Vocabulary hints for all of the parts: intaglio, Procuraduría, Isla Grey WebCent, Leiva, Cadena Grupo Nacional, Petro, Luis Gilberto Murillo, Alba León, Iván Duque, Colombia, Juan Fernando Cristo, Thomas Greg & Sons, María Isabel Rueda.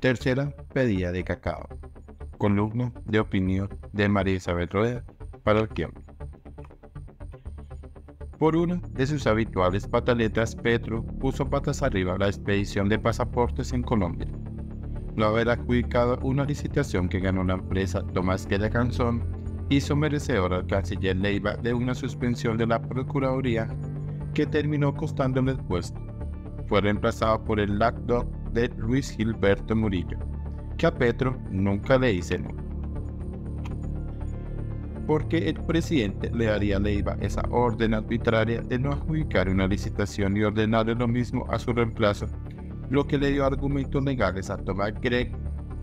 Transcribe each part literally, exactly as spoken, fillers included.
Tercera pedida de cacao. Columna de opinión de María Isabel Rueda para el tiempo. Por una de sus habituales pataletas, Petro puso patas arriba la expedición de pasaportes en Colombia. Lo haber adjudicado una licitación que ganó la empresa Thomas Greg and Sons hizo merecedor al canciller Leiva de una suspensión de la Procuraduría que terminó costándole el puesto. Fue reemplazado por el laptop de Luis Gilberto Murillo, que a Petro nunca le dice no. ¿Por qué el presidente le daría a Leiva esa orden arbitraria de no adjudicar una licitación y ordenarle lo mismo a su reemplazo, lo que le dio argumentos legales a Thomas Greg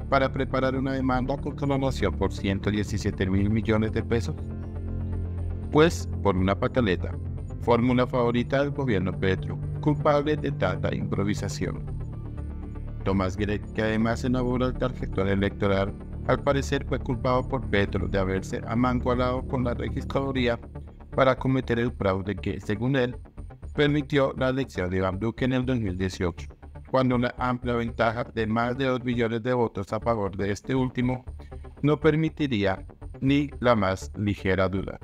para preparar una demanda contra la nación por ciento diecisiete mil millones de pesos? Pues, por una pataleta, fórmula favorita del gobierno Petro, culpable de tanta improvisación. Thomas Greg, que además elaboró el tarjetón electoral, al parecer fue culpado por Petro de haberse amangualado con la registraduría para cometer el fraude que, según él, permitió la elección de Iván Duque en el dos mil dieciocho, cuando una amplia ventaja de más de dos billones de votos a favor de este último no permitiría ni la más ligera duda.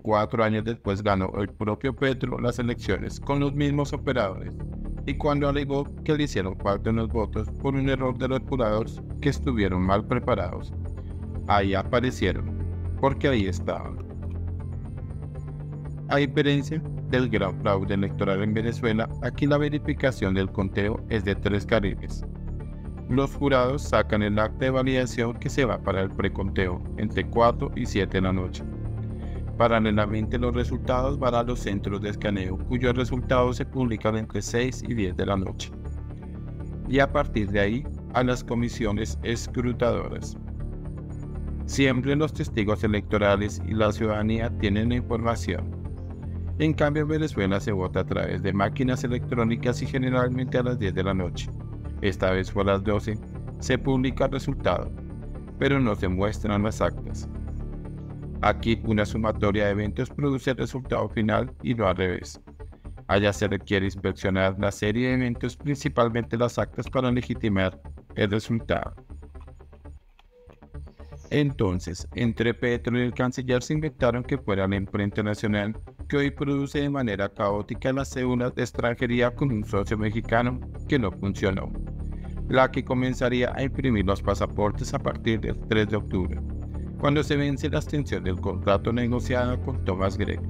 Cuatro años después ganó el propio Petro las elecciones con los mismos operadores, y cuando alegó que le hicieron falta unos votos por un error de los jurados que estuvieron mal preparados, ahí aparecieron, porque ahí estaban. A diferencia del gran fraude electoral en Venezuela, aquí la verificación del conteo es de tres carriles. Los jurados sacan el acta de validación que se va para el preconteo entre cuatro y siete de la noche. Paralelamente, los resultados van a los centros de escaneo, cuyos resultados se publican entre seis y diez de la noche, y a partir de ahí a las comisiones escrutadoras. Siempre los testigos electorales y la ciudadanía tienen la información. En cambio, en Venezuela se vota a través de máquinas electrónicas y generalmente a las diez de la noche. Esta vez fue a las doce, se publica el resultado, pero no se muestran las actas. Aquí una sumatoria de eventos produce el resultado final y no al revés. Allá se requiere inspeccionar la serie de eventos, principalmente las actas, para legitimar el resultado. Entonces, entre Petro y el canciller se inventaron que fuera la imprenta nacional, que hoy produce de manera caótica las cédulas de extranjería con un socio mexicano, que no funcionó, la que comenzaría a imprimir los pasaportes a partir del tres de octubre. Cuando se vence la extensión del contrato negociado con Thomas Greg.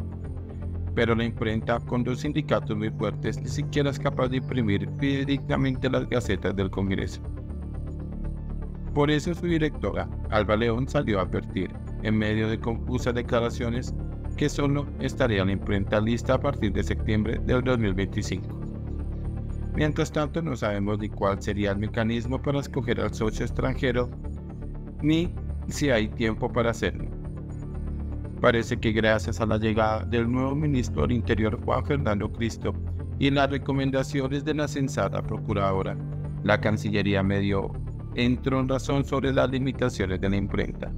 Pero la imprenta, con dos sindicatos muy fuertes, ni siquiera es capaz de imprimir fidedignamente las gacetas del Congreso. Por eso su directora, Alba León, salió a advertir, en medio de confusas declaraciones, que solo estaría la imprenta lista a partir de septiembre del dos mil veinticinco. Mientras tanto, no sabemos ni cuál sería el mecanismo para escoger al socio extranjero, ni si hay tiempo para hacerlo. Parece que gracias a la llegada del nuevo ministro del Interior Juan Fernando Cristo y las recomendaciones de la sensata procuradora, la Cancillería medio entró en razón sobre las limitaciones de la imprenta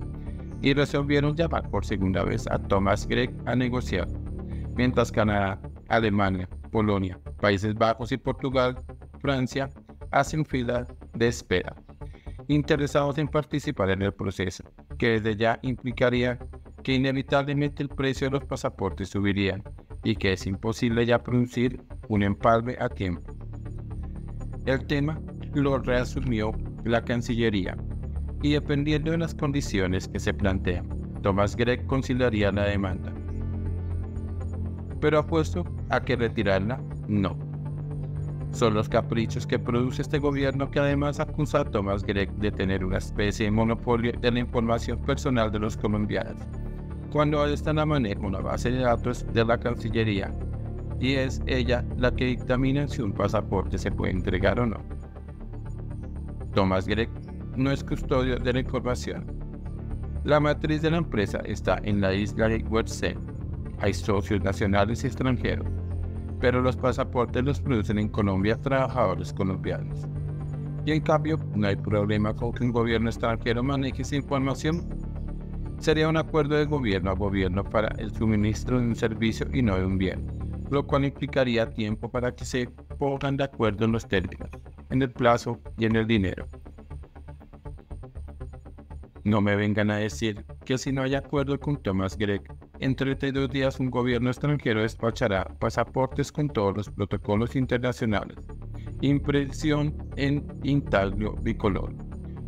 y resolvieron llamar por segunda vez a Thomas Greg a negociar, mientras Canadá, Alemania, Polonia, Países Bajos y Portugal, Francia, hacen fila de espera, interesados en participar en el proceso, que desde ya implicaría que inevitablemente el precio de los pasaportes subiría y que es imposible ya producir un empalme a tiempo. El tema lo reasumió la Cancillería y, dependiendo de las condiciones que se plantean, Thomas Greg conciliaría la demanda. Pero apuesto a que retirarla, no. Son los caprichos que produce este gobierno, que además acusa a Thomas Greg de tener una especie de monopolio de la información personal de los colombianos, cuando esta la maneja una base de datos de la Cancillería, y es ella la que dictamina si un pasaporte se puede entregar o no. Thomas Greg no es custodio de la información. La matriz de la empresa está en la Isla Grey WebCent. Hay socios nacionales y extranjeros, pero los pasaportes los producen en Colombia trabajadores colombianos. Y en cambio, no hay problema con que un gobierno extranjero maneje esa información. Sería un acuerdo de gobierno a gobierno para el suministro de un servicio y no de un bien, lo cual implicaría tiempo para que se pongan de acuerdo en los términos. en el plazo y en el dinero. No me vengan a decir que si no hay acuerdo con Thomas Greg, en treinta y dos días un gobierno extranjero despachará pasaportes con todos los protocolos internacionales, impresión en intaglio bicolor,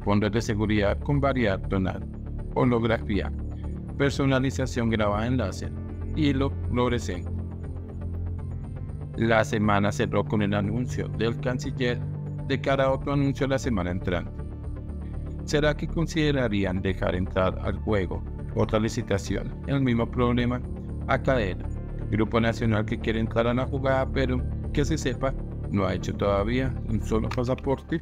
fondos de seguridad con variedad tonal, holografía, personalización grabada en láser, hilo fluorescente. La semana cerró con el anuncio del canciller de cara a otro anuncio la semana entrante. ¿Será que considerarían dejar entrar al juego otra licitación? El mismo problema a Cadena Grupo Nacional, que quiere entrar a la jugada, pero que se sepa no ha hecho todavía un solo pasaporte